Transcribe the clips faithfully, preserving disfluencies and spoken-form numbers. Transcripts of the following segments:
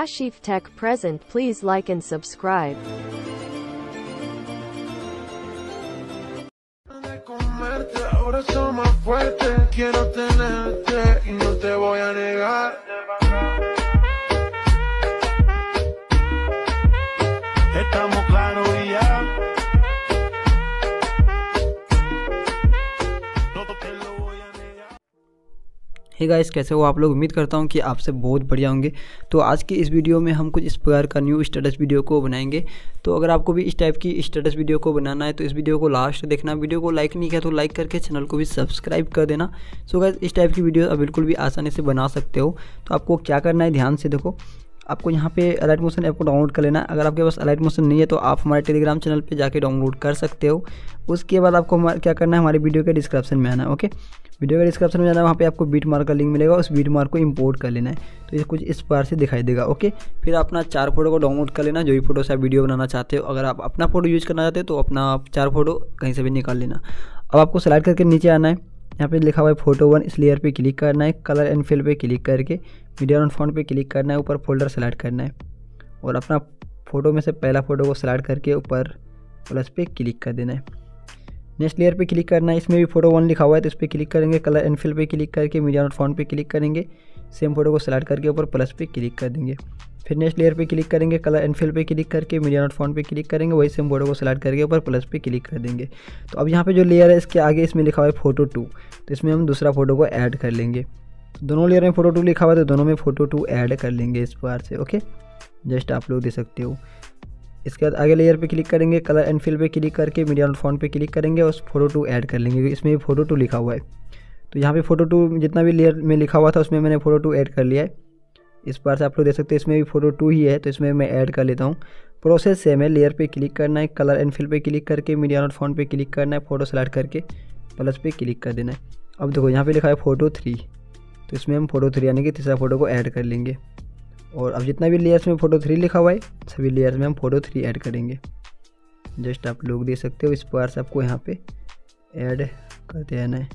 Ashif Tech present. Please like and subscribe. Ahora soy más fuerte, quiero tenerte y no te voy a negar. Estamos claros y ya. Hey guys, कैसे हो आप लोग। उम्मीद करता हूँ कि आपसे बहुत बढ़िया होंगे। तो आज की इस वीडियो में हम कुछ इस प्रकार का न्यू स्टेटस वीडियो को बनाएंगे। तो अगर आपको भी इस टाइप की स्टेटस वीडियो को बनाना है तो इस वीडियो को लास्ट देखना। वीडियो को लाइक नहीं किया तो लाइक करके चैनल को भी सब्सक्राइब कर देना। सो गाइस, इस टाइप की वीडियो आप बिल्कुल भी आसानी से बना सकते हो। तो आपको क्या करना है, ध्यान से देखो। आपको यहाँ पे अलाइट मोशन ऐप को डाउनलोड कर लेना है। अगर आपके पास अलाइट मोशन नहीं है तो आप हमारे टेलीग्राम चैनल पे जाके डाउनलोड कर सकते हो। उसके बाद आपको क्या करना है, हमारे वीडियो के डिस्क्रिप्शन में आना है। ओके, वीडियो के डिस्क्रिप्शन में जाना है, वहाँ पे आपको बीटमार्क का लिंक मिलेगा। उस बीटमार्क को इंपोर्ट कर लेना है। तो ये कुछ इस प्रकार से दिखाई देगा। ओके, फिर अपना चार फोटो को डाउनलोड कर लेना, जो भी फोटो से आप वीडियो बनाना चाहते हो। अगर आप अपना फोटो यूज़ करना चाहते हो तो अपना चार फोटो कहीं से भी निकाल लेना। अब आपको स्लाइड करके नीचे आना है। यहाँ पे लिखा हुआ है फोटो वन, इस लेयर पे क्लिक करना है। कलर एंड फिल पे क्लिक करके मीडिया एंड फॉन्ट पे क्लिक करना है। ऊपर फोल्डर सेलेक्ट करना है और अपना फ़ोटो में से पहला फ़ोटो को सेलेक्ट करके ऊपर प्लस पे क्लिक कर देना है। नेक्स्ट लेयर पे क्लिक करना है। इसमें भी फोटो वन लिखा हुआ है तो इस पर क्लिक करेंगे। कलर एंड फिल पे क्लिक करके मीडिया एंड फॉन्ट पे क्लिक करेंगे। सेम फोटो को सेलेक्ट करके ऊपर प्लस पे क्लिक कर देंगे। फिर नेक्स्ट लेयर पे क्लिक करेंगे। कलर एंड फिल पे क्लिक करके मीडिया नोट फॉन्ट पे क्लिक करेंगे। वही सेम फोटो को सेलेक्ट करके ऊपर प्लस पे क्लिक कर देंगे। तो अब यहाँ पे जो लेयर है इसके आगे इसमें लिखा हुआ है फोटो टू, तो इसमें हम दूसरा फोटो को ऐड कर लेंगे। तो दोनों लेयर में फोटो टू लिखा हुआ है तो दोनों में फोटो टू ऐड कर लेंगे इस प्रकार से। ओके, जस्ट आप लोग दे सकते हो। इसके बाद आगे लेयर पे क्लिक करेंगे। कलर एंड फिल पे क्लिक करके मीडिया नोट फॉन्ट पे क्लिक करेंगे और फोटो टू ऐड कर लेंगे। इसमें भी फोटो टू लिखा हुआ है तो यहाँ पे फोटो टू जितना भी लेयर में लिखा हुआ था उसमें मैंने फोटो टू ऐड कर लिया है। इस बार से आप लोग देख सकते हैं। इसमें भी फोटो टू ही है तो इसमें मैं ऐड कर लेता हूँ। प्रोसेस सेम है। लेयर पे क्लिक करना है। कलर एंड फिल पे क्लिक करके मीडिया नोट फॉन्ट पे क्लिक करना है। फोटो सेलेक्ट करके प्लस पे क्लिक कर देना है। अब देखो यहाँ पे लिखा है फोटो थ्री, तो इसमें हम फोटो थ्री यानी कि तीसरा फोटो को ऐड कर लेंगे। और अब जितना भी लेयर्स में फोटो थ्री लिखा हुआ है सभी लेयर्स में हम फोटो थ्री ऐड करेंगे। जस्ट आप लोग देख सकते हो। इस बार से आपको यहाँ पर ऐड करते रहना है।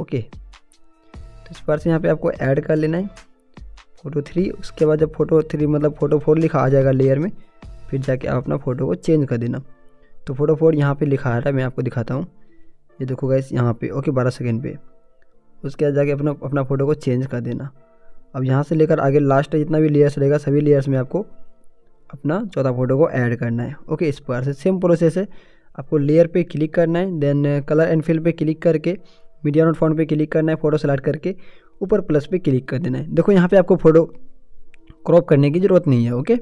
ओके, तो इस बार से यहाँ पर आपको ऐड कर लेना है फोटो थ्री। उसके बाद जब फोटो थ्री मतलब फोटो फोर लिखा आ जाएगा लेयर में, फिर जाके आप अपना फ़ोटो को चेंज कर देना। तो फोटो फोर यहाँ पे लिखा आ रहा है, मैं आपको दिखाता हूँ। ये देखो गाइस यहाँ पे। ओके, बारह सेकंड पे। उसके बाद जाके अपना अपना फ़ोटो को चेंज कर देना। अब यहाँ से लेकर आगे लास्ट जितना भी लेयर्स रहेगा सभी लेयर्स में आपको अपना चौथा फोटो को ऐड करना है। ओके, इस पर से सेम प्रोसेस है। आपको लेयर पर क्लिक करना है, देन कलर एंड फिल पर क्लिक करके मीडिया नोट फॉन्ट पर क्लिक करना है। फ़ोटो सेलेक्ट करके ऊपर प्लस पे क्लिक कर देना है। देखो यहाँ पे आपको फ़ोटो क्रॉप करने की ज़रूरत नहीं है। ओके,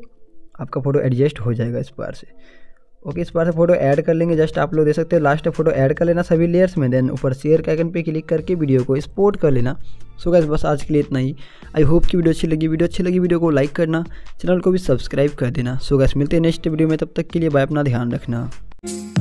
आपका फ़ोटो एडजस्ट हो जाएगा इस बार से। ओके, इस बार से फ़ोटो ऐड कर लेंगे। जस्ट आप लोग देख सकते हो। लास्ट में फ़ोटो ऐड कर लेना सभी लेयर्स में, देन ऊपर शेयर के आइकन पे क्लिक करके वीडियो को एक्सपोर्ट कर लेना। सो गाइस, बस आज के लिए इतना ही। आई होप कि वीडियो अच्छी लगी। वीडियो अच्छी लगी वीडियो को लाइक करना, चैनल को भी सब्सक्राइब कर देना। सो गाइस, मिलते हैं नेक्स्ट वीडियो में। तब तक के लिए बाय, अपना ध्यान रखना।